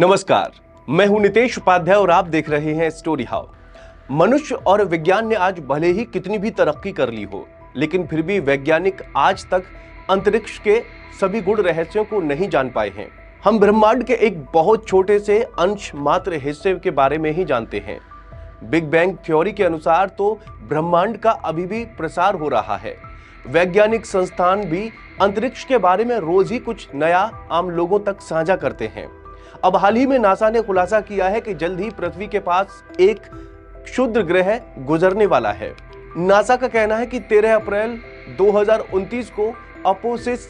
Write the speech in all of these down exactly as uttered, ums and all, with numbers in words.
नमस्कार, मैं हूं नितेश उपाध्याय और आप देख रहे हैं स्टोरी हाउ। मनुष्य और विज्ञान ने आज भले ही कितनी भी तरक्की कर ली हो, लेकिन फिर भी वैज्ञानिक आज तक अंतरिक्ष के सभी गुण रहस्यों को नहीं जान पाए हैं। हम ब्रह्मांड के एक बहुत छोटे से अंश मात्र हिस्से के बारे में ही जानते हैं। बिग बैंग थ्योरी के अनुसार तो ब्रह्मांड का अभी भी प्रसार हो रहा है। वैज्ञानिक संस्थान भी अंतरिक्ष के बारे में रोज ही कुछ नया आम लोगों तक साझा करते हैं। अब हाल ही में नासा ने खुलासा किया है कि जल्द ही पृथ्वी के पास एक क्षुद्र ग्रह गुजरने वाला है। नासा का कहना है कि तेरह अप्रैल दो हज़ार उनतीस को अपोफिस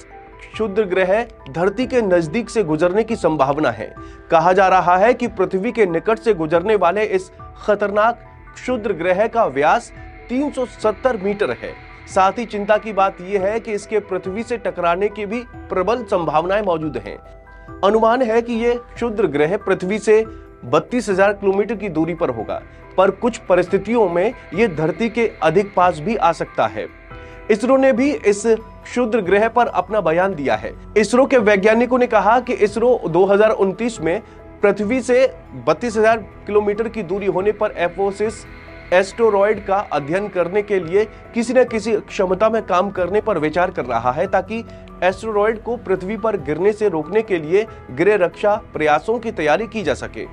क्षुद्र ग्रह धरती के नजदीक से गुजरने की संभावना है। कहा जा रहा है कि पृथ्वी के निकट से गुजरने वाले इस खतरनाक क्षुद्र ग्रह का व्यास तीन सौ सत्तर मीटर है। साथ ही चिंता की बात यह है कि इसके पृथ्वी से टकराने की भी प्रबल संभावनाएं मौजूद हैं। अनुमान है कि यह क्षुद्र ग्रह पृथ्वी से बत्तीस हज़ार किलोमीटर की दूरी पर होगा, पर कुछ परिस्थितियों में यह धरती के अधिक पास भी आ सकता है। इसरो ने भी इस क्षुद्र ग्रह पर अपना बयान दिया है। इसरो के वैज्ञानिकों ने कहा कि इसरो दो हज़ार उनतीस में पृथ्वी से बत्तीस हज़ार किलोमीटर की दूरी होने पर अपोफिस एस्टेरॉयड का अध्ययन करने के लिए किसी न किसी क्षमता में काम करने पर विचार कर रहा है, ताकि एस्टेरॉयड को पृथ्वी पर गिरने से रोकने के लिए ग्रह रक्षा प्रयासों की तैयारी की जा सके।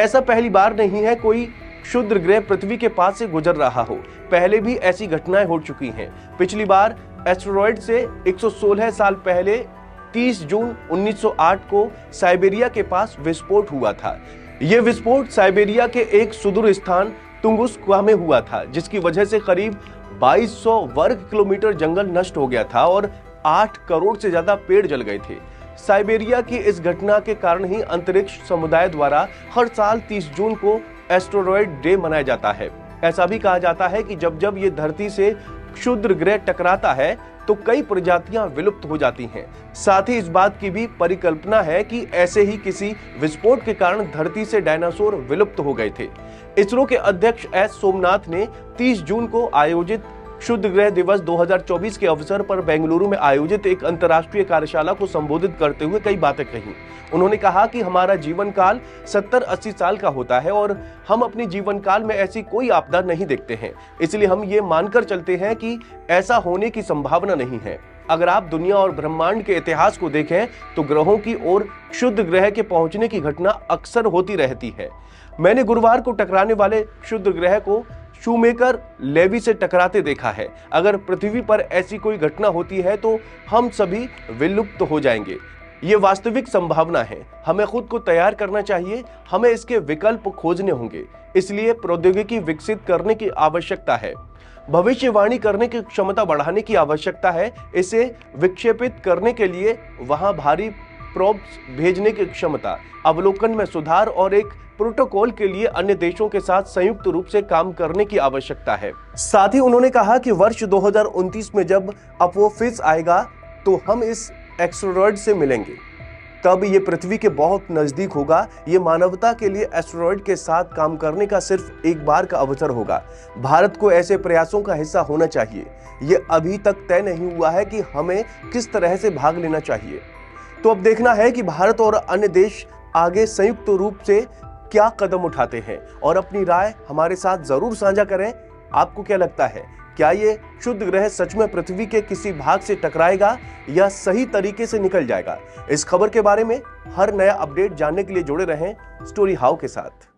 ऐसा पहली बार नहीं है कोई क्षुद्र ग्रह पृथ्वी के पास से गुजर रहा हो। पहले भी ऐसी घटनाएं हो चुकी हैं। पिछली बार एस्टेरॉयड से एक सौ सोलह साल पहले तीस जून उन्नीस सौ आठ को साइबेरिया के पास विस्फोट हुआ था। यह विस्फोट साइबेरिया के एक सुदूर स्थान तुंगुस में हुआ था, जिसकी वजह से करीब बाईस सौ वर्ग किलोमीटर जंगल नष्ट हो गया था और आठ करोड़ से ज्यादा पेड़ जल गए थे। साइबेरिया की इस घटना के कारण ही अंतरिक्ष समुदाय द्वारा हर साल तीस जून को एस्टेरॉयड डे मनाया जाता है। ऐसा भी कहा जाता है कि जब जब ये धरती से क्षुद्र ग्रह टकराता है तो कई प्रजातियां विलुप्त हो जाती हैं। साथ ही इस बात की भी परिकल्पना है कि ऐसे ही किसी विस्फोट के कारण धरती से डायनासोर विलुप्त हो गए थे। इसरो के अध्यक्ष एस सोमनाथ ने तीस जून को आयोजित क्षुद्र ग्रह दिवस दो हज़ार चौबीस के अवसर पर बेंगलुरु में आयोजित एक अंतर्राष्ट्रीय कार्यशाला को संबोधित करते हुए कई बातें कही। उन्होंने कहा कि हमारा जीवन काल सत्तर अस्सी साल का होता है और हम अपने जीवन काल में ऐसी कोई आपदा नहीं देखते हैं, इसलिए हम ये मानकर चलते हैं कि ऐसा होने की संभावना नहीं है। अगर आप दुनिया और ब्रह्मांड के इतिहास को देखें तो ग्रहों की ओर क्षुद्र ग्रह के पहुंचने की घटना अक्सर होती रहती है। मैंने गुरुवार को टकराने वाले क्षुद्र ग्रह को शूमेकर लेवी से टकराते देखा है। अगर पृथ्वी पर ऐसी कोई घटना होती है तो हम सभी विलुप्त हो जाएंगे। ये वास्तविक संभावना है। हमें खुद को तैयार करना चाहिए, हमें इसके विकल्प खोजने होंगे, इसलिए प्रौद्योगिकी विकसित करने की आवश्यकता है, भविष्यवाणी करने की क्षमता बढ़ाने की आवश्यकता है। इसे विक्षेपित करने के लिए वहां भारी प्रोब्स भेजने की क्षमता, अवलोकन में सुधार और एक प्रोटोकॉल के लिए अन्य देशों के साथ संयुक्त रूप से काम करने की आवश्यकता है। साथ ही उन्होंने कहा कि वर्ष दो हज़ार उनतीस में जब अपोफिस आएगा तो हम इस एस्टेरॉयड से मिलेंगे, तब ये पृथ्वी के बहुत नज़दीक होगा। ये मानवता के लिए एस्टेरॉयड के साथ काम करने का सिर्फ एक बार का अवसर होगा। भारत को ऐसे प्रयासों का हिस्सा होना चाहिए। ये अभी तक तय नहीं हुआ है कि हमें किस तरह से भाग लेना चाहिए, तो अब देखना है कि भारत और अन्य देश आगे संयुक्त रूप से क्या कदम उठाते हैं। और अपनी राय हमारे साथ जरूर साझा करें। आपको क्या लगता है, क्या ये क्षुद्र ग्रह सच में पृथ्वी के किसी भाग से टकराएगा या सही तरीके से निकल जाएगा? इस खबर के बारे में हर नया अपडेट जानने के लिए जुड़े रहें स्टोरी हाउ के साथ।